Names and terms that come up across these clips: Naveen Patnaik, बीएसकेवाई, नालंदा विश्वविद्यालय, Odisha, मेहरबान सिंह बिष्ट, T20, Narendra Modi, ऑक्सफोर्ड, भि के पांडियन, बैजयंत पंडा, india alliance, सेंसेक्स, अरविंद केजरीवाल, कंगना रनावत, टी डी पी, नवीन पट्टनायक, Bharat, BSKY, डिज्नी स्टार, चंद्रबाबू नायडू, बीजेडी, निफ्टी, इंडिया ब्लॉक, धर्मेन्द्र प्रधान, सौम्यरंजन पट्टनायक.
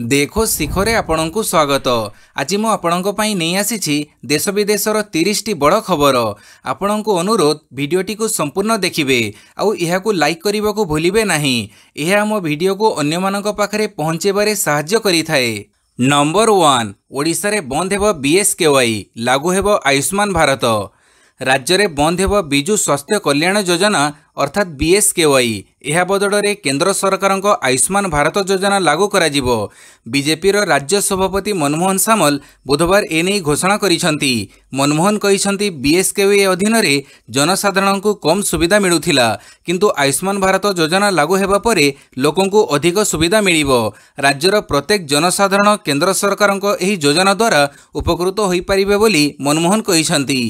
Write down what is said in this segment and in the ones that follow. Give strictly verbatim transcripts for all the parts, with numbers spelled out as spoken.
देखो शिखर आपण को स्वागत। आज मु आपण नहीं आसी देश विदेशर तीस टी बड़ खबर। आपण को अनुरोध भिडियोटी को संपूर्ण देखिबे आउ यह को लाइक करने को भूलिबे नहीं। यह आम भिडियो को अन्य मानक पाखरे पहुँचेबारे साहाय्य करिथाए। नंबर वन, ओडिशा रे बंद हेबो बी एस के वाई, लागू हेबो आयुष्मान भारत। राज्य में बंद हेबो बिजु स्वास्थ्य कल्याण योजना अर्थात बी एस के वाई। यह बदल में केन्द्र सरकार आयुष्मान भारत योजना लागू करा जिवो। बीजेपी राज्य सभापति मनमोहन सामल बुधवार एने घोषणा करिसेंती। मनमोहन कहिसेंती बी एस के वाई अधीन रे जनसाधारण को कम सुविधा मिलुथिला, किंतु आयुष्मान भारत योजना लागू हेबा परे लोकों को अधिक सुविधा मिलिबो। राज्यर प्रत्येक जनसाधारण केन्द्र सरकार एही योजना द्वारा उपकृत होई परिबे बोली मनमोहन कहिसेंती।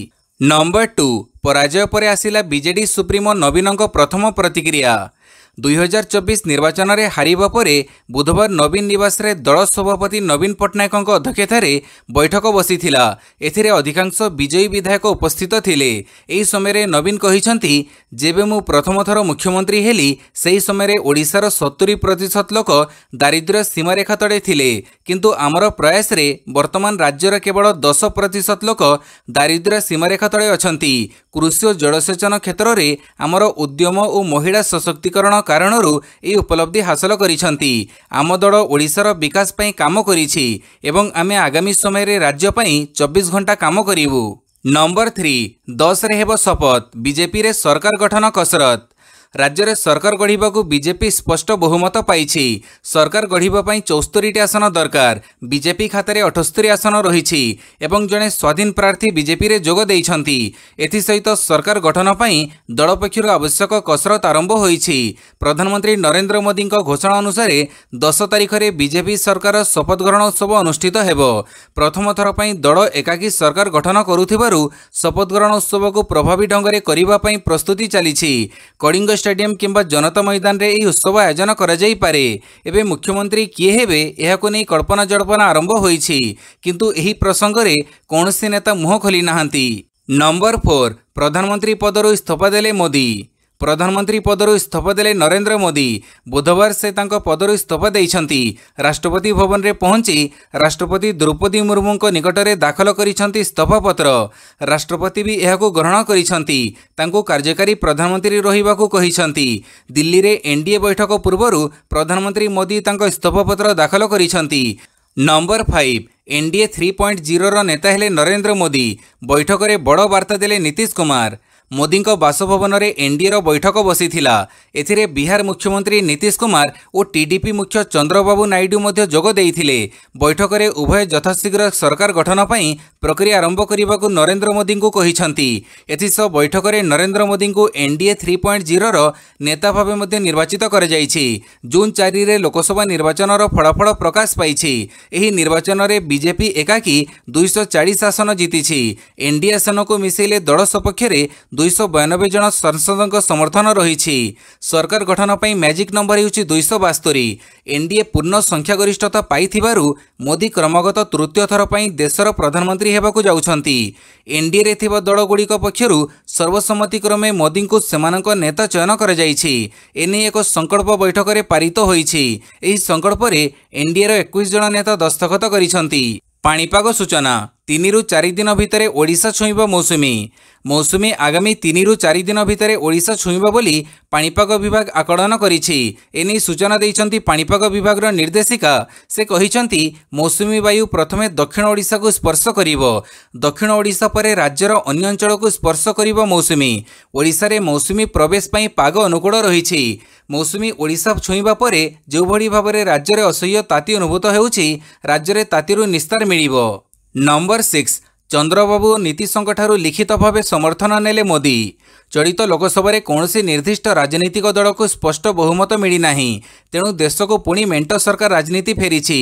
नंबर टू, पराजय पर आसिला बीजेडी सुप्रीमो नवीनंक प्रथम प्रतिक्रिया। दुई हजार चौबीस निर्वाचन रे हारिबा परे बुधवार नवीन निवास रे दल सभापति नवीन पट्टनायक अध्यक्षतार बैठक बसीथिला। एथिरे अधिकांश विजयी विधायक उपस्थित थिले। एही समय नवीन कहिसेंती, जेबे मु प्रथम थर मुख्यमंत्री हेली सेही समय ओडिशार सत्तरी प्रतिशत लोक दारिद्र्य सीमारेखा तले थिले, किंतु आमर प्रयास रे वर्तमान राज्यर केवल दस प्रतिशत लोक दारिद्र्य सीमारेखा तले अछंती। कृषि और जलसेचन क्षेत्र में आमर उद्यम और महिला सशक्तिकरण कारण ये उपलब्धि हासिल करिसेंती। आम दल ओडिशार विकास पई काम करिछि एवं आमे आगामी समय रे राज्य पई चौबीस घंटा काम करिवु। नंबर थ्री, दस रे हेबो शपथ, बीजेपी रे सरकार गठन कसरत। राज्य में सरकार गढ़ा बीजेपी स्पष्ट बहुमत पाई। सरकार गढ़ापी चौस्तरीटी आसन दरकार। बीजेपी खाते अठस्तरी आसन रही एवं जड़े स्वाधीन प्रार्थी बीजेपी रे जोग देइछंती। एथि सहित सरकार गठन पई दल पक्षर आवश्यक कसरत आरंभ होईछि। प्रधानमंत्री नरेंद्र मोदी घोषणा अनुसार दस तारीख में बीजेपी सरकार शपथ ग्रहण उत्सव अनुष्ठित हेबो। प्रथम थर पई दल एकाकी सरकार गठन करुथिबारु शपथ ग्रहण उत्सव को प्रभावी ढंग से करिबा पई प्रस्तुति चलीछि। कलिंग स्टेडियम किंबा जनता मैदान रे यह उत्सव आयोजन करा जाई पारे। एवं मुख्यमंत्री किए हेबे यह को नहीं कल्पना जल्पना आरंभ होईछि, किंतु एही प्रसंग रे कौनसी नेता मुह खोली नाहंती। नंबर फोर, प्रधानमंत्री पदरु इस्तीफा देले मोदी। प्रधानमंत्री पदरु इस्तीफा देले नरेंद्र मोदी। बुधवार से तांको पदरु इस्तीफा देइछंती। राष्ट्रपति भवन रे पहुंची राष्ट्रपति द्रौपदी मुर्मू को निकटरे दाखल करिछंती इस्तीफा पत्र। राष्ट्रपति भी एहाको ग्रहण करिछंती। तांको कार्यकारी प्रधानमंत्री रहिबाको कहिछंती। दिल्ली रे एन डी ए बैठक पूर्वरु प्रधानमंत्री मोदी तांको इस्तीफा पत्र दाखल करिछंती। Number five, N D A three point zero नेता हेले नरेंद्र मोदी। बैठक रे बड़ वार्ता देले नीतीश कुमार। मोदी को बासभवन में एन डी ए रो बैठक बसी थिला। एथिरे बिहार मुख्यमंत्री नीतीश कुमार और टी डी पी मुख्य चंद्रबाबू नायडू मध्य जोग देइथिले। बैठक में उभय यथाशीघ्र सरकार गठन पई प्रक्रिया आरंभ करने को नरेंद्र मोदी को कहिछंती। एथिसह बैठक में नरेंद्र मोदी को N D A three point zero रो नेता भावे मध्य निर्वाचित कर जाइछि। जून चारि रे लोकसभा निर्वाचन रो फलाफल प्रकाश पाइछि। एही निर्वाचन में बीजेपी एकाकी दो सौ चालीस आसन जीतिछि। एन डी ए आसन को मिसेले दल सपक्ष में दो सौ बानवे जन सांसद समर्थन रही। सरकार गठन पर मैजिक नंबर होउछि दो सौ बास्तरी। एन डी ए पूर्ण संख्यागरिष्ठता पाई मोदी क्रमगत तृतीय थर पर देशर प्रधानमंत्री होगाकू जाउछंती। एन डी ए रे थिबा दलगुड़िक पक्षरु सर्वसम्मति क्रमे मोदी को सेमानक नेता चयन कर जाइछि। एने एक संकल्प बैठक में पारित होइछि। एही संकल्प रे एन डी ए रो इक्कीस जन नेता दस्तखत करिछंती। पाणीपाग सूचना, तीन रु चार दिन भितर ओडिशा छुईब मौसुमी। मौसुमी आगामी तीन रु चार दिन भितर ओडिशा छुईब बोली पाणीपाग विभाग आकलन करिछि। एने सूचना दैछंती पाणीपाग विभाग रो निर्देशिका। से कहिछंती मौसुमी वायु प्रथमे दक्षिण ओडिशा को स्पर्श करिवो। दक्षिण ओडिशा परे राज्यर अन्य अंचल को स्पर्श करिवो मौसुमी। ओडिशा रे मौसुमी प्रवेश पई पाग अनुकूल रहिछि। मौसुमी ओडिशा छुईबा परे जो भली भाबरे राज्य रे असह्य ताती अनुभूत हेउछि, राज्य रे तातीरु निस्तार मिलिवो। नंबर सिक्स, चंद्रबाबू नीतीशंक ठारू लिखित भाव समर्थन नेले मोदी। जड़ित लोकसभा रे कौनसी निर्दिष्ट राजनीतिक दल को स्पष्ट बहुमत मिली नाही, तेणु देश को पुणी मेंट सरकार राजनीति फेरीछि।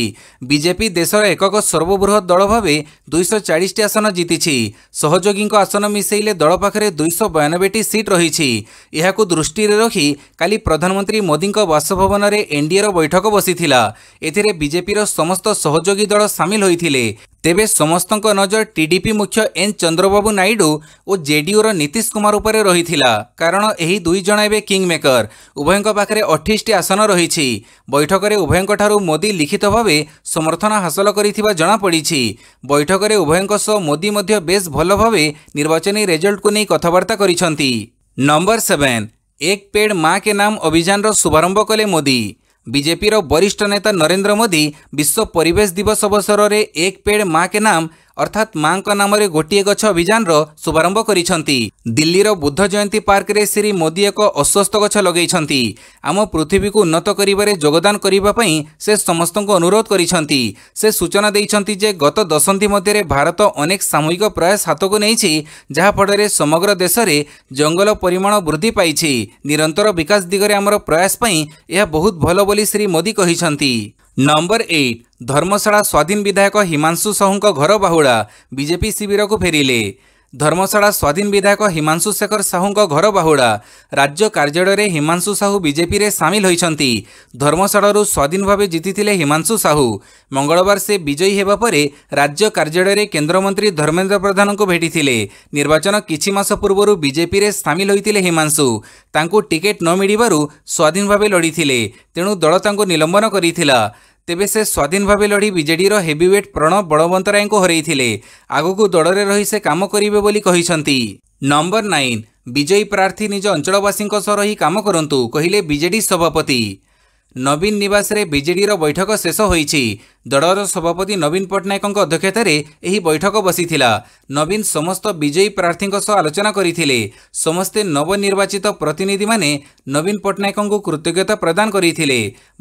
बीजेपी देशर एकक सर्वबृहत दल भावे दो सौ चालीस टी आसन जीतिछि। सहयोगी आसन मिसेले दल पाखरे दो सौ बानवे टी सीट रही। यह दृष्टि रखी काली प्रधानमंत्री मोदी बासभवन में एन डी ए रो बैठक बसी थिला। एथिरे बीजेपी रो समस्त सहयोगी दल सामिल होइथिले। तेबे समस्त नजर टी डी पी मुख्य एन चंद्रबाबू नायडू और जे डी यू रो नीतीश कुमार उपरे रही। होता कारण यही दुई जन ए किंग मेकर उभयों पाखे अठाईस टी आसन रही। बैठक में उभयों ठारू मोदी लिखित भाव समर्थन हासिल कर जमापड़ी। बैठक में उभयों मोदी बेस भल भाव निर्वाचन रिजल्ट को नहीं कथबार्ता कर। नंबर सेवेन, एक पेड़ माँ के नाम अभियान शुभारंभ कले मोदी। बीजेपी वरिष्ठ नेता नरेंद्र मोदी विश्व परिवेश दिवस अवसर में एक पेड़ माँ के नाम अर्थात माँ का नाम गोटे गछ अभियान शुभारंभ कर। दिल्लीर बुद्ध जयंती पार्क में श्री मोदी एक अश्वस्थ गछ लगे आम पृथ्वी को उन्नत कर जोगदान करने से समस्त को अनुरोध कर। सूचना देखते गत दशंधि मध्य भारत अनेक सामूहिक प्रयास हाथ को नहीं जहाँफल समग्र देश में जंगल परिमाण वृद्धि पाई। निरंतर विकास दिगरे आमर प्रयास यह बहुत भल बोली श्री मोदी कहते। नंबर एट, धर्मशाला स्वाधीन विधायक हिमांशु साहू घर बाहुड़ा बीजेपी शिविर को फेरिले। धर्मशाला स्वाधीन विधायक हिमांशु शेखर साहू घर बाहुड़ा राज्य कार्यालय में हिमांशु साहू बीजेपी रे सामिल होती। धर्मशाला स्वाधीन भाव जीति हिमांशु साहू मंगलवार से विजयी होगा पर राज्य कार्यालय में केन्द्रमंत्री धर्मेन्द्र प्रधान को भेटी। निर्वाचन किछि मास पूर्व बीजेपी रे सामिल होते हिमांशु तांकु टिकेट न मिलिबारु स्वाधीन भाव लड़ी तेणु दल तांकु निलंबन करिथिला। तेबे से स्वाधीन भावे लड़ी बीजेडी रो हेवीवेट प्रणव बड़वंतराय को हरैथिले। आगकू दल रे रही से काम करिवे बोली कहिसंती। नंबर नाइन, विजयी प्रार्थी निज अंचलवासियों सह रही काम करंतु कहिले बीजेडी सभापति। नवीन निवास रे बीजेडी रो बैठक शेष होईछि। दलर सभापति नवीन पट्टनायक अध्यक्षतार यह बैठक बसीथिला। नवीन समस्त विजयी प्रार्थी सह आलोचना करथिले। समस्ते नवनिर्वाचित प्रतिनिधि माने नवीन पट्टनायक को कृतज्ञता प्रदान करथिले।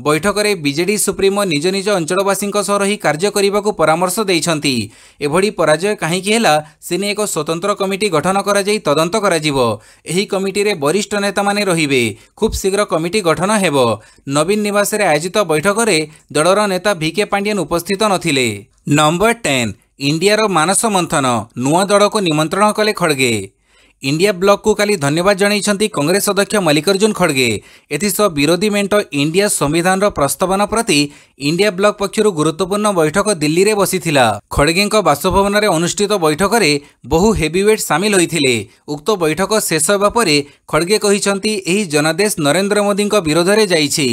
बैठक में बीजेडी सुप्रीमो निज निज अंचलवासियों सह रही कार्य करने को परामर्श देइछंती। एभड़ी पराजय काहीकि हैला सेने एक स्वतंत्र कमिटी गठन करा जाई तदंत करा जिवो। एही कमिटी रे वरिष्ठ नेता माने रहिबे। खूब शीघ्र कमिटी गठन हेबो। नवीन निवास रे आयोजित बैठक में दलर नेता भि के पांडियन उपस्थित नथिले। नंबर टेन, इंडियार मानस मंथन नुआ दल को निमंत्रण कले खड़गे। इंडिया ब्लॉक को काली धन्यवाद जणाइछंती कांग्रेस अध्यक्ष मल्लिकार्जुन खड़गे। एथिसह विरोधी मेंट इंडिया संविधान प्रस्तावना प्रति इंडिया ब्लॉक पक्षर गुरुत्वपूर्ण बैठक दिल्ली में बसीथिला। खड़गे बासभवन में अनुष्ठित बैठक में बहु हेवीवेट सामिल होते। उक्त बैठक शेष होगा पर खड़गे कहिछंती एही जनादेश नरेंद्र मोदी विरोध में जाइछि।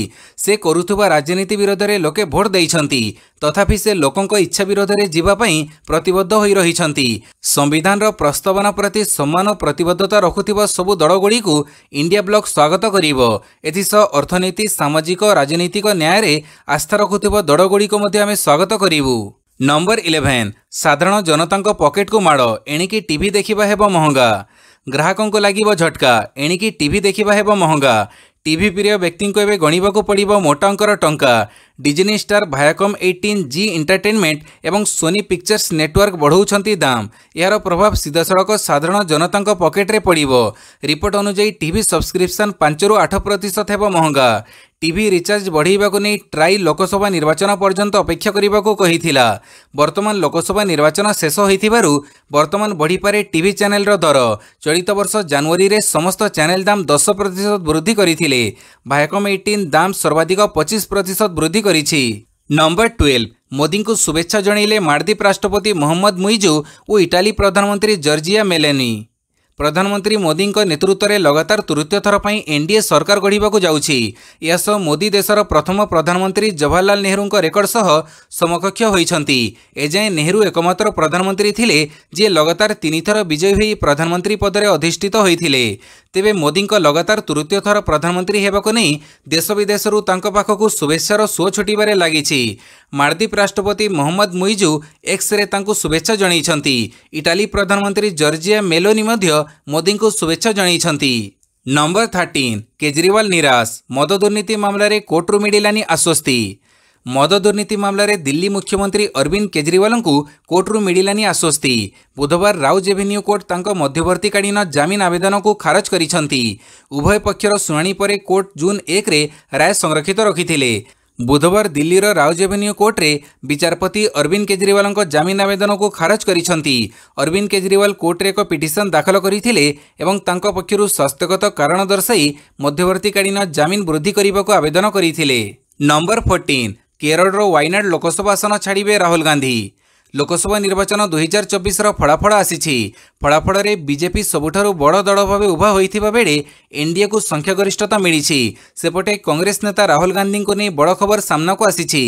से करुथुबा राजनीति विरोध में लोके भोट देइछंती तथापि से लोकंक इच्छा विरोध में जीवापाई प्रतिबद्ध होई रहिछंती। संविधान प्रस्तावना प्रति सम्मान प्रतिबद्धता रखुथिबा सबु दलगुड़ी को इंडिया ब्लॉक स्वागत करिवो। एथिसह अर्थनीति सामाजिक राजनीतिक न्याय रे आस्था रखुथिबा दलगुड़ी को मध्ये आमे स्वागत करिवु। नंबर इलेवेन, साधारण जनतांको पॉकेट को माड़ एणिकी टीवी देखिबा हेबो महंगा। ग्राहकों को लागिबो झटका एणिकी टीवी देखिबा हेबो महंगा। टीवी प्रिय व्यक्ति को एवं गणवा को पड़ो मोटा अंकर टंका। डिज्नी स्टार भायाकम अठारह जी एंटरटेनमेंट एवं सोनी पिक्चर्स नेटवर्क बढ़ाऊंट दाम। यार प्रभाव सीधासख साधारण जनता पकेट्रे पड़ो। रिपोर्ट अनुजाई टीवी सब्सक्रिप्शन पांच रु आठ प्रतिशत है महंगा। टीवी रिचार्ज बढ़ावा को नहीं ट्राई लोकसभा निर्वाचन पर्यंत अपेक्षा करने को कही। वर्तमान लोकसभा निर्वाचन शेष होइथिबारु वर्तमान बढ़ीपारे टीवी चैनल दर। चलित वर्ष जनवरी रे समस्त चैनल दाम दस प्रतिशत वृद्धि करथिले। भायाकम अठारह दाम सर्वाधिक पच्चीस प्रतिशत वृद्धि करिछि। नंबर ट्वेल्व, मोदी को शुभेच्छा जणाइले मालदीव राष्ट्रपति मोहम्मद मुइजु और इटाली प्रधानमंत्री जॉर्जिया मेलेनी। प्रधानमंत्री मोदी के नेतृत्व में लगातार तृतीय थर पर एनडीए सरकार गढ़ा जाऊँगी। या सह मोदी देशर प्रथम प्रधानमंत्री जवाहरलाल नेहरू का रेकर्ड सह समकक्ष होती। एजाएं नेहरू एकमात्र प्रधानमंत्री थिले जे लगातार तीन थर विजयी होई प्रधानमंत्री पद में अधिष्ठित होते। तेबे मोदी का लगातार तृतीय थर प्रधानमंत्री होगाक नहीं देश विदेशरू तांको पाखकू शुभेच्छार सो छुटबार लगी। मालदीव राष्ट्रपति मोहम्मद मुइजु एक्स रे तांको शुभेच्छा जणाइछंती। इटाली प्रधानमंत्री जॉर्जिया मेलोनी मध्य मोदी को शुभेच्छा जणाइछंती। नंबर थर्टीन, केजरीवाल निराश मद दुर्नीति मामला रे कोर्टरू मिडिलानी आश्वस्ति। मद दुर्नीति मामलें दिल्ली मुख्यमंत्री अरविंद केजरीवाल को कोर्टरू मिडिलानी आश्वस्ति। बुधवार राउज एवेन्यू कोर्ट तांको मध्यवर्तीकालीन जामीन आवेदन को खारज करिसंती। उभय पक्षर सुनानी परे कोर्ट जून एक रे राय संरक्षित रखिथिले। बुधवार दिल्लीर राउज एवेन्यू कोर्ट रे विचारपति अरविंद केजरीवाल जामीन आवेदन को खारज करिसंती। अरविंद केजरीवाल कोर्ट रे एक पिटिशन दाखल करिथिले एवं तांको पक्षरु स्वास्थ्यगत कारण दर्शाई मध्यवर्तीकालीन जामीन वृद्धि करने को आवेदन करिथिले। नंबर फोर्टीन, केरल वायनाड लोकसभा आसन छाड़िबे राहुल गांधी। लोकसभा निर्वाचन दुई हजार चौबीस फलाफल आसी फलाफल में बीजेपी सबुठारु बड़ दल भाव उभा होता बेले एनडीए को संख्यागरिष्ठता मिली। सेपटे कांग्रेस नेता राहुल गांधी को नहीं बड़ खबर सामना को आसी।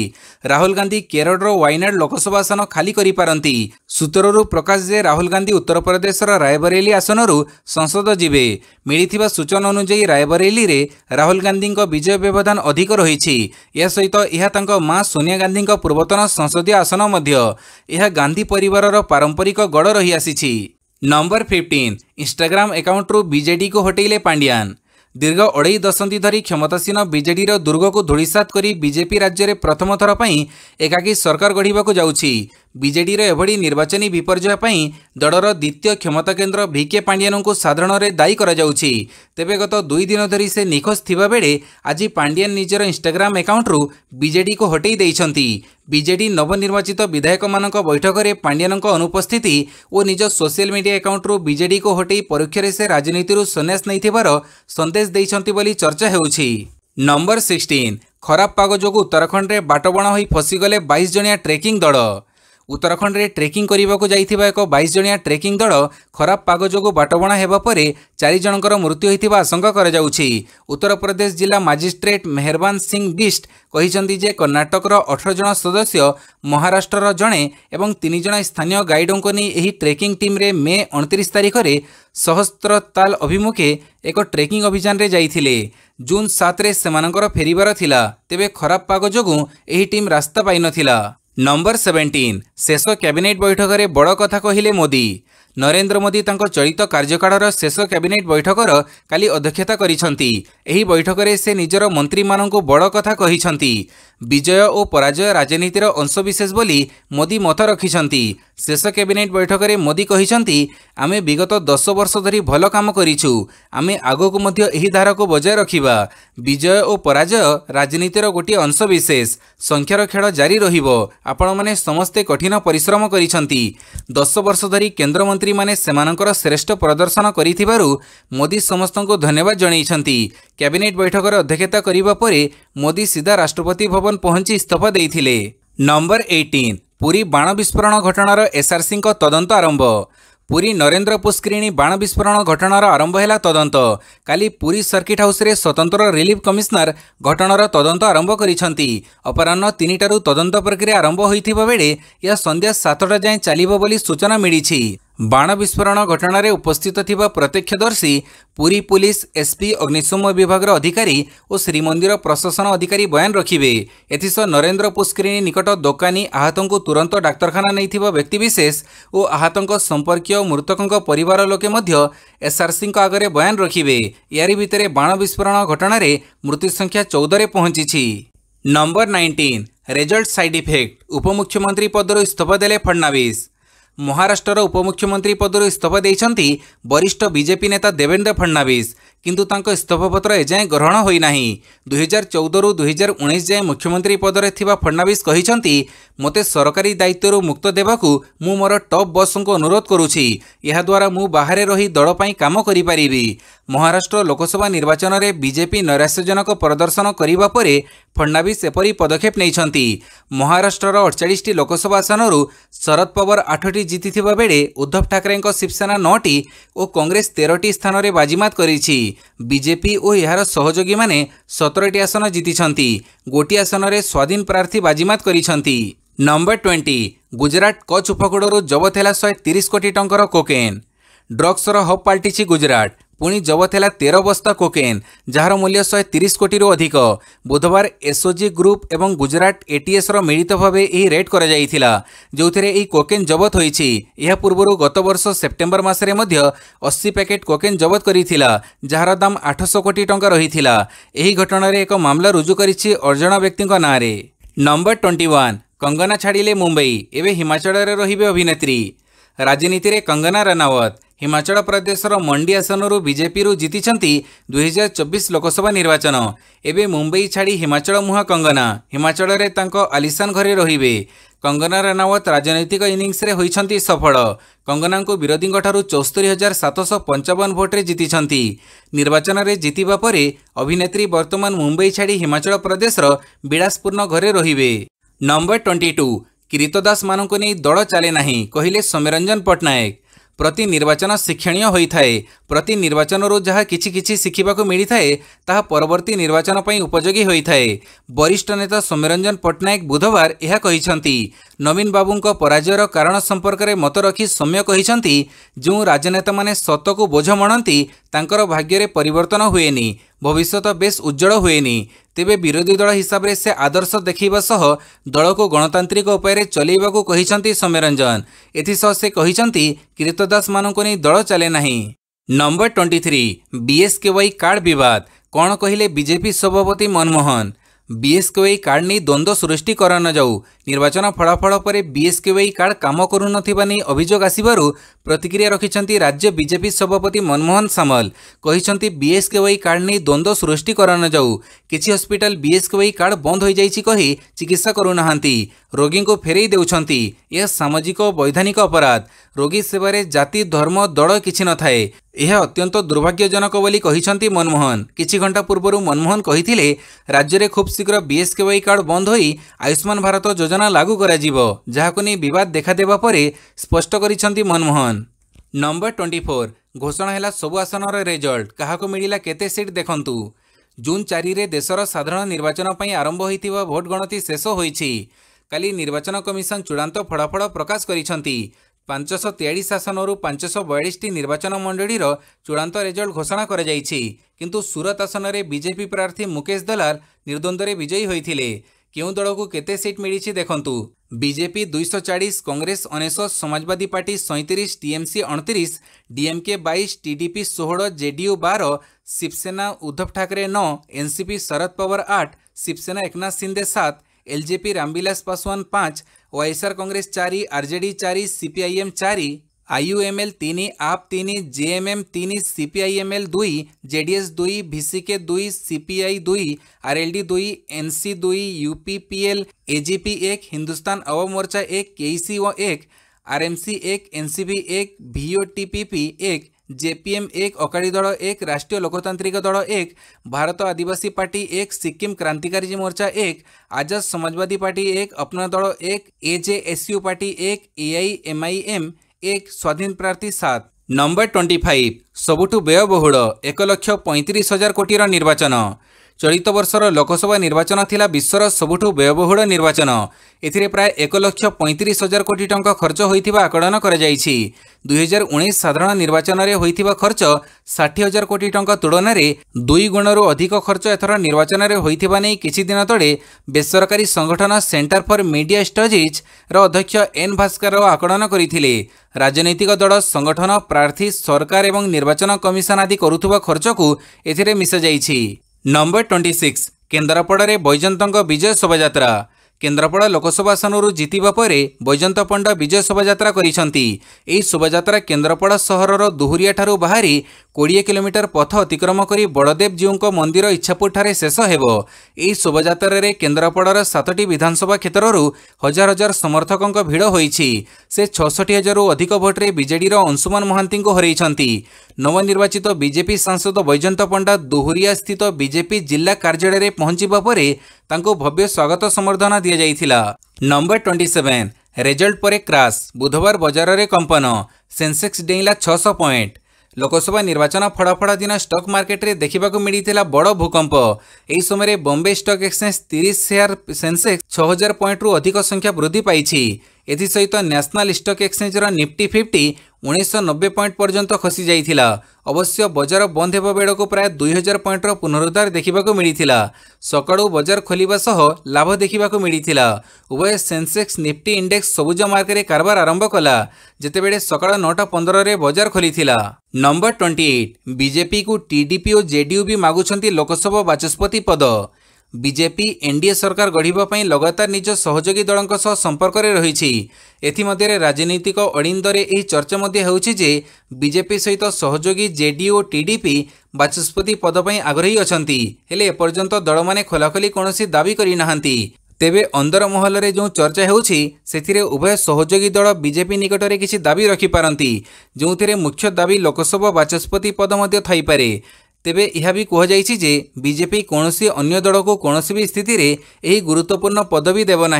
राहुल गांधी केरल वायनाड लोकसभा आसन खाली करिपारंती। सूत्ररु प्रकाश जे राहुल गांधी उत्तर प्रदेश रायबरेली आसन संसद जीवे। मिली सूचना अनुजाई रायबरेली राहुल गांधी विजय व्यवधान अधिक रही। यह सहित यह मां सोनिया गांधी पूर्वतन संसदीय आसन यह गांधी परिवारर पारंपरिक गड़ रही आसी। नंबर फिफ्टीन इंस्टाग्राम एकाउंट्रु बीजेडी को हटेले पांडियान। दीर्घ अढ़ाई दशंधि धरी क्षमतासीन बीजेडी दुर्ग को धूलिसात करी बीजेपी राज्य में प्रथम थर पई एकाकी सरकार गढ़ा जाउछि। बीजेडी एभली निर्वाचन विपर्जय पई दलर द्वितीय क्षमता केन्द्र भि के पांडियान को साधारण रे दायी करा जाउछि। तेबे गत दुई दिन धरी से निखोज थिबा बेले आज पांडियान निजर इंस्टाग्राम एकाउंट्रु बीजेडी को हटेई दैछंती। बीजेडी नवनिर्वाचित विधायक मानक बैठक में पांडियान अनुपस्थिति और निज सोशल मीडिया एकाउंट्रु बीजेडी को हटेई परोक्षरे से राजनीति सन्यास नैथिबार संदेश दैछंती बोली चर्चा हेउछि। नंबर सिक्सटीन खराब पाग जोगु उत्तराखंड में बाटबण होई फसीगले बाईस जणिया ट्रेकिंग दल। उत्तराखंड में ट्रेकिंग करने जाइथिबा एक बाईस जणिया ट्रेकिंग दल खराब पाग जोगु बाटबणा हेबा परे चारि जणकर मृत्यु होइथिबा आशंका करा जाउछि। उत्तर प्रदेश जिला मजिस्ट्रेट मेहरबान सिंह बिष्ट कहिसंती जे कर्नाटकर अठारह जन सदस्य महाराष्ट्रर जणे एवं तीन जन स्थानीय गाइडों को नहीं एही ट्रेकिंग टीम रे मे उनतीस तारीख रे सहस्त्रताल अभिमुखे एक ट्रेकिंग अभियान रे जाइथिले। जून सात रे सेमानकर फेरिबार थिला। तेबे खराब पाग जोगु एही टीम रास्ता पाइ नथिला। नंबर सेवेन्टीन शेष कैबिनेट बैठक में बड़ कथा कहिले मोदी। नरेंद्र मोदी तांको चलित कार्यकाल शेष कैबिनेट बैठकर काली अध्यक्षता करिसेंती। एही बैठक में से निजर मंत्री मानंकु बड़ कथा कहिसेंती। विजय और पराजय राजनीतिर अंश विशेष बोली मोदी मत रखिसेंती। शेष कैबिनेट बैठक में मोदी कहिसेंती आमे विगत दस वर्ष धरी भल काम करिछु। आमे आगकु मध्य एही धारा को बजाय रखिबा। विजय और पराजय राजनीतिर गोटी अंश विशेष। संख्यार खेल जारी रहिबो। आपण माने समस्ते कठिन परिश्रम करिसेंती। दस वर्ष धरी केन्द्र मंत्री माने सेमानंकर श्रेष्ठ प्रदर्शन करिथिबारु मोदी समस्तंको धन्यवाद जणाइछंती। कैबिनेट बैठकर अध्यक्षता करिबा परे मोदी सीधा राष्ट्रपति भवन पहुंची इस्तीफा देइथिले। नंबर अठारह पूरी बाण विस्फोरण घटनार एसआरसी को तदंत आरंभ। पूरी नरेंद्र पुष्करिणी बाण विस्फोरण घटनार आरंभ है तदंत। काली पूरी सर्किट हाउस रे स्वतंत्र रिलीफ कमिशनर घटनार तदंत आरंभ करिसेंती। अपराह्न तीनिटारु तदंत प्रक्रिया आरंभ होइथिबा बेले या संध्या सातटा जाय चलिबो बोली सूचना मिलिछि। बाण विस्फोरण घटना रे उपस्थित थिबा प्रत्यक्षदर्शी पुरी पुलिस एसपी अग्निशम विभाग अधिकारी और श्रीमंदिर प्रशासन अधिकारी बयान रखिबे। एथिस नरेंद्र पुष्करिणी निकट दोकानी आहतों को तुरंत डाक्तखाना नहीं थिबा व्यक्तिविशेष और आहतों संपर्क मृतकों परिवार लोके मध्य एसआरसी आगे बयान रखिबे। यारी भितरे बाण विस्फोरण घटना रे मृत्यु संख्या चौदह रे पहुंची। Number nineteen result side effect उपमुख्यमंत्री पदर इस्तीफा देले फडणवीस। महाराष्ट्र उपमुख्यमंत्री पदर इस्तीफा देइछंती वरिष्ठ बीजेपी नेता देवेंद्र फडणवीस किंतु तांको इस्तीफापत्र एजाएं ग्रहण होई नाही। दुई हजार चौदह रु दुई हजार उन्नीस जाए मुख्यमंत्री पदरे थिबा फडणवीस कहिछंती मते सरकारी दायित्वरू मुक्त देबाकू मु मोर टॉप बॉस को अनुरोध करुछि। यह द्वारा मु बाहरे रही दल पई काम करि परिबी। महाराष्ट्र लोकसभा निर्वाचन में बीजेपी नैराश्यजनक प्रदर्शन करिबा परे फडणवीस एपरी पदक्षेप नेइछंती। महाराष्ट्रर अड़चालीस टी लोकसभा आसनरू शरद पवार आठटी जीतिथिबा बेले उद्धव ठाकरेंको शिवसेना नौटी और कांग्रेस तेरह टी स्थान रे बाजीमात करिछि। बीजेपी और यार सहयोगी माने सत्रह टी आसन जीति गोटी आसन रे स्वाधीन प्रार्थी बाजीमात करिसेंती। नंबर ट्वेंटी गुजरात कच्छ उपकूल जबत है एक सौ तीस कोटी टंकर कोकेन। ड्रग्स हब पाल्टिछि गुजरात। पुणी जबत है तेरह बस्ता कोकेन जार मूल्य एक सौ तीस कोटी अधिक। बुधवार एसओजी ग्रुप एवं गुजरात एटीएस मिलित भाव यह रेड कर जो थी कोकेन जबत होती। यह पूर्व गत वर्ष सेप्टेम्बर मसरे अस्सी पैकेट कोकेन जबत कर जार दाम आठ सौ कोटी टंका रही है। यही घटना एक मामला रुजु करिछि अर्जण व्यक्ति नाँ रे। नंबर ट्वेंटी वन कंगना छाड़िले मुंबई एवं हिमाचल रही अभिनेत्री। राजनीति में कंगना रनावत हिमाचल प्रदेशर मंडी आसनरू बीजेपी जीतिछंती दुई हजार चौबीस लोकसभा निर्वाचन। एबे मुंबई छाड़ी हिमाचल मुहा कंगना हिमाचल रे तांको आलिशान घरे रहिबे। कंगना रनावत राजनैतिक इनिंग्स रे होइछंती सफल। कंगना को विरोधी चौस्तरी हजार सातश पंचावन भोटे जीतिछंती। निर्वाचन रे जीतिबा परे अभिनेत्री वर्तमान मुंबई छाड़ी हिमाचल प्रदेशर बिलासपूर्ण घरे रहिबे। नंबर ट्वेंटी टू किरीटदास मानक नहीं दल चले ना कहले सौम्यरंजन पट्टनायक। प्रति निर्वाचन शिक्षणीय होइथाए, प्रति निर्वाचन रो जहा किछि किछि शिखिबा को मिलिथाए ताहा परवर्ती निर्वाचन पई उपयोगी होइथाए। वरिष्ठ नेता सौम्यरंजन पट्टनायक बुधवार एहा कहिसंती। नवीन बाबूंको पराजयर कारण संपर्क में मत रखी सौम्य कहिसंती, जो राजनेता माने सत को बोझ मणती तांकर भाग्य परिवर्तन हुएनी, भविष्य बेस उज्जवल हुएनी। तेबे विरोधी दल हिसाब से से आदर्श देखा सह दल को गणतांत्रिक उपाय चलैबा को कहिसंती सौम्यरंजन। एथिसह से कहिसंती किरीटदास मानक नहीं दल चले ना। Number twenty three बीएसकेवाई card बद कौन कहले बीजेपी सभापति मनमोहन। बीएसकेवाई कार्ड नहीं द्वंद्व सृष्टि कर न जाऊ। निर्वाचन फलाफल पर बीएसकेवाई कार्ड काम करू नहीं अभियोग आसवर प्रतिक्रिया रखिंट राज्य बीजेपी सभापति मनमोहन सामल। कहते बीएसकेवाई कार्ड नहीं द्वंद्व सृष्टि कर न जाऊ। किसी हस्पिटाल बीएसकेवाई कार्ड बंद हो जाए चिकित्सा करूना, रोगी को फेरई देउछंती। यह सामाजिक और वैधानिक अपराध। रोगी सेवारे जाति धर्म दल किछि न थाए, यह अत्यंत दुर्भाग्यजनक बोली कहिसंती मनमोहन। किछि घंटा पूर्व मनमोहन कहिथिले राज्य में खूब शीघ्र बीएसकेवाई कार्ड बंद होई आयुष्मान भारत योजना लागू करा जिवो, जहाको नै विवाद देखादेबा परे स्पष्ट करिसंती मनमोहन। नंबर ट्वेंटी फोर घोषणा हैला सबु आसनर रिजल्ट, काहाको मिलिला केते सीट देखंतु। जून चारि रे देशर साधारण निर्वाचन पई आरंभ होइतिबा भोट गणति शेष होईछि। काली निर्वाचन कमिशन चूड़ांत फलाफल प्रकाश करिसंती। पांचश तेयालीस आसन पांचश बयालीस निर्वाचन मंडलीर चूड़ांत रिजल्ट घोषणा कर जाइछि। किंतु सूरत आसन में बीजेपी प्रार्थी मुकेश दलाल निर्द्वंद्व विजयी होइथिले। क्यों दल को केते सीट मिली देखंतु। बीजेपी दुई सौ चालीस, कांग्रेस उनसठ, समाजवादी पार्टी सैंतीस, टीएमसी अड़तीस, डीएमके बाईस, टीडीपी सोलह, जेडीयू बारह, शिवसेना उद्धव ठाकरे नौ, एनसीपी शरद पवार आठ, शिवसेना एकनाथ शिंदे सात, एलजेपी रामविलास पासवान पाँच, वाईएसआर कांग्रेस चारि, आरजेडी चारि, सीपीआईएम चारि, आईयूएमएल तीन, आप तीन, जेएमएम तीन, सीपीआईएमएल दुई, जेडीएस दुई, भीसीके दुई, सीपीआई दुई, आरएलडी दुई, एनसी दुई, यूपीपीएल, एजीपी एक, हिंदुस्तान अवाम मोर्चा एक, केईसी व एक, आरएमसी एक, एनसीपी एक, वीओटीपीपी एक, जेपीएम एक, अकाली दल एक, राष्ट्रीय लोकतांत्रिक दल एक, भारत आदिवासी पार्टी एक, सिक्किम क्रांतिकारी मोर्चा एक, आजाद समाजवादी पार्टी एक, अपना दल एक, एजेएसयू पार्टी एक, एआईएमआईएम एक, स्वाधीन प्रार्थी सात। नंबर ट्वेंटी फाइव सबुठु व्ययबहुल एक लक्ष पैंतीस हजार कोटीर निर्वाचन। चलित वर्षर लोकसभा निर्वाचन थिला विश्वर सबुठु व्ययबहुल निर्वाचन। एथिरे प्राय एक लक्ष पैंतीस हजार कोटी टंका खर्च होइथिबा आकलन कर जाइछि। दुई हजार उन्नीस साधारण निर्वाचन रे होइथिबा खर्च षाठी हजार कोटी टंका तुलन रे दुई गुण रु अधिक खर्च एथर निर्वाचन रे होइथिबा नै। किछि दिन तळे बेसरकारी संगठन सेंटर फॉर मीडिया स्टडीज रो अध्यक्ष एन भास्कर रो आकलन करिथिले। राजनैतिक दल, संगठन, प्रार्थी, सरकार एवं निर्वाचन कमिशन आदि करुथुबा खर्च को एथिरे मिसा जाइछि। नंबर ट्वेंटी सिक्स केन्द्रापड़े बैजयंतंक विजय शोभायात्रा। केन्द्रापड़ा लोकसभा आसनू जितवा पर बैजयंत पंडा विजय शोभायात्रा करिसंती। एही शोभायात्रा केन्द्रापड़ा सहरर दुहुरिया ठारू बाहरी बीस किलोमीटर पथ अतिक्रम करी बड़देव जीउंको मंदिर इच्छापुर ठारे शेष हेबो। एही शोभायात्रा रे केन्द्रापड़ार सातटी विधानसभा क्षेत्ररू हजार हजार समर्थकंक भीड़ होईछि। से छियासठ हजार अधिक भोट्रे बीजेडीर अंशुमान महांतींको हरैछंती। नवनिर्वाचित बीजेपी सांसद बैजयंत पंडा दुहुरिया स्थित बीजेपी जिला कार्यालय में पहुंचवा पर तांको भव्य स्वागत संबर्धना दिया जाइथिला। नंबर ट्वेंटी सेवेन रिजल्ट परे क्राश, बुधवार बाजार रे कंपन, सेंसेक्स डेइला छह सौ पॉइंट। लोकसभा निर्वाचन फड़ाफड़ा दिन स्टॉक मार्केट रे देखा मिलता बड़ भूकंप। यह समय बॉम्बे स्टॉक एक्सचेंज तीस शेयर सेंसेक्स छह हजार पॉइंट रु अधिक संख्या वृद्धि पाई। एसहित नेशनल स्टॉक एक्सचेंजर निफ्टी फिफ्टी उन्नीस नब्बे पॉइंट पर्यंत खसी जाइथिला। अवश्य बाजार बंद होगा बेड़ को प्राय दुई हजार पॉइंटर पुनरुद्धार देखा मिलता। सकाळू बाजार खोलिबा सह लाभ देखा मिलता। उभय सेंसेक्स निफ्टी इंडेक्स सबुज मार्ग में कारबार आरंभ कला जितेबले सकाळ नौटा पंद्रह रे बाजार खोलिथिला। नंबर ट्वेंटी एट बीजेपी को टीडीपी और जेडीयू भी मागुछंती लोकसभा बाचस्पति पद। बीजेपी एनडीए सरकार गढ़िबा पई लगातार निज सहयोगी दलंक सह संपर्क रे रहिछि। एथि मध्यरे राजनीतिक अड़िंदरे एही चर्चा मध्ये हेउछि जे बीजेपी सहित सहयोगी जेडीयू और टीडीपी बाचस्पति पद पई आग्रही अछंती। हेले एपर्यंत दल माने खोलाखोली कोनोसी दाबी करि नाहंती। तेबे अंदर महल रे जो चर्चा हेउछि सेथिरे उभय सहयोगी दल बीजेपी निकट रे किछि दाबी रखि पारंती, जोंथिरे मुख्य दाबी लोकसभा बाचस्पति पद मध्ये थाई पारे। तेबे यह भी कहुई जे बीजेपी कौनसी अन्य दल को कौनसी भी स्थिति रे यही गुरुत्वपूर्ण पदवी देवना।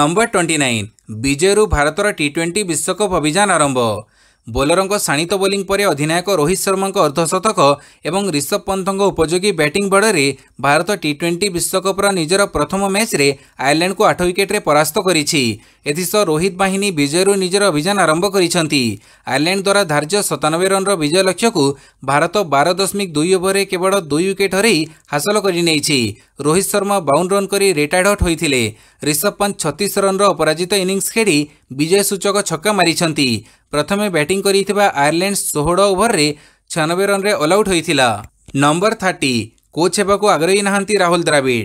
नंबर ट्वेंटी नाइन विजयरू भारतर टी ट्वेंटी विश्वकप अभियान आरंभ। बोलरों शाणित बोलिंग पर अधिनायक रोहित शर्मा अर्धशतक और ऋषभ पंतों उपयोगी बैटिंग बड़ में भारत टी ट्वेंटी विश्वकप्र निजर प्रथम मैच रे आयरलैंड को आठ विकेट परास्त कर रोहित बाहिनी विजयरू निजर अभियान आरंभ कर। आयरलैंड द्वारा धार्य सतानबे रन विजय लक्ष्य को भारत बारह दशमिक दुई ओवर में केवल दुई विकेट हरई हासिल करने। रोहित शर्मा बावन रन कर रिटायर्ड आउट होते। ऋषभ पंत छत्तीस रन अपराजित इनिंग्स खेली विजय सूचक छक्का मारी। प्रथमे बैटिंग करिथिबा आयरलैंड सोलह ओवर में छियानबे रन ऑल आउट होता। नंबर थर्टी कोच हेबाकू आग्रही नाहांती राहुल द्रविड़।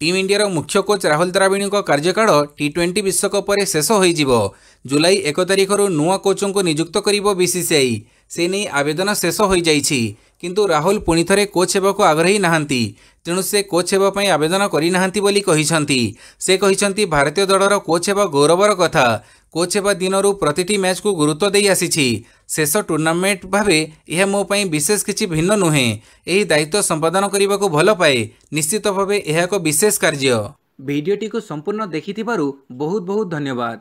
टीम इंडिया मुख्य कोच राहुल द्रविड़ का कार्यकाल टी ट्वेंटी विश्वकप शेष हो। जुलाई एक तारिख रु नुआ कोचों को नियुक्त करिब बीसीसीआई। से नहीं आवेदन शेष हो जाइछि किंतु राहुल पुणी थे कोच हेबाकू आग्रही नाहांती। तेणु से कोच होगापी आवेदन करना बोली कहते। से कहते भारतीय दलर कोच होगा गौरवर कथा। कोच होगा दिनू प्रति मैच को गुरुत्व दे आसी। शेष टूर्णामेंट भावे यह मोपाई विशेष किसी भिन्न नुहे। यही दायित्व संपादन करने को भल पाए। निश्चित भाव यह एक विशेष कार्य। भिडियोटी को संपूर्ण देखि बहुत बहुत धन्यवाद।